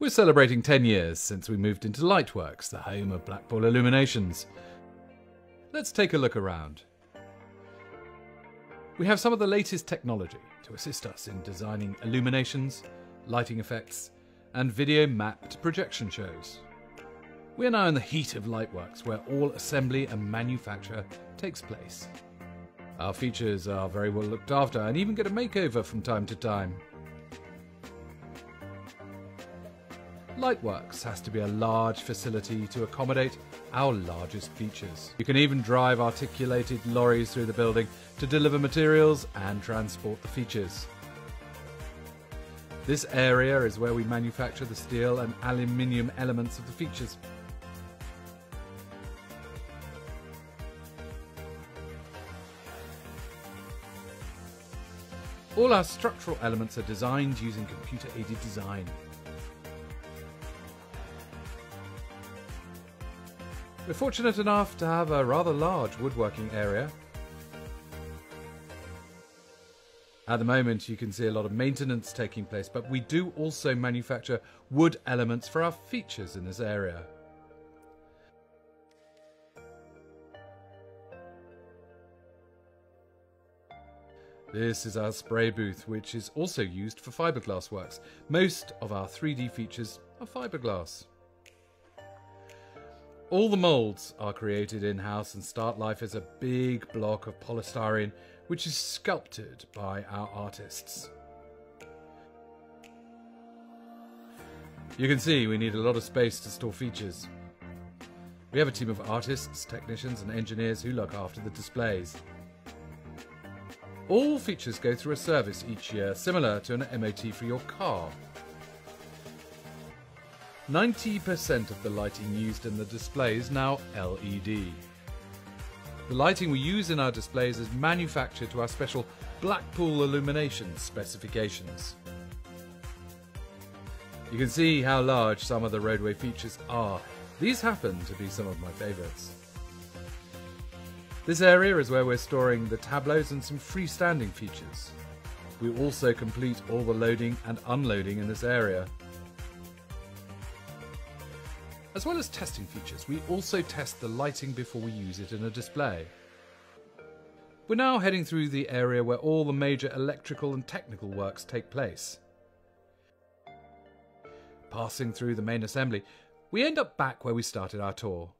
We're celebrating 10 years since we moved into Lightworks, the home of Blackpool Illuminations. Let's take a look around. We have some of the latest technology to assist us in designing illuminations, lighting effects, and video mapped projection shows. We are now in the heat of Lightworks, where all assembly and manufacture takes place. Our features are very well looked after and even get a makeover from time to time. Lightworks has to be a large facility to accommodate our largest features. You can even drive articulated lorries through the building to deliver materials and transport the features. This area is where we manufacture the steel and aluminium elements of the features. All our structural elements are designed using computer-aided design. We're fortunate enough to have a rather large woodworking area. At the moment you can see a lot of maintenance taking place, but we do also manufacture wood elements for our features in this area. This is our spray booth, which is also used for fibreglass works. Most of our 3D features are fibreglass. All the moulds are created in-house and start life as a big block of polystyrene, which is sculpted by our artists. You can see we need a lot of space to store features. We have a team of artists, technicians and engineers who look after the displays. All features go through a service each year, similar to an MOT for your car. 90% of the lighting used in the display is now LED. The lighting we use in our displays is manufactured to our special Blackpool Illuminations specifications. You can see how large some of the roadway features are. These happen to be some of my favourites. This area is where we're storing the tableaus and some freestanding features. We also complete all the loading and unloading in this area. As well as testing features, we also test the lighting before we use it in a display. We're now heading through the area where all the major electrical and technical works take place. Passing through the main assembly, we end up back where we started our tour.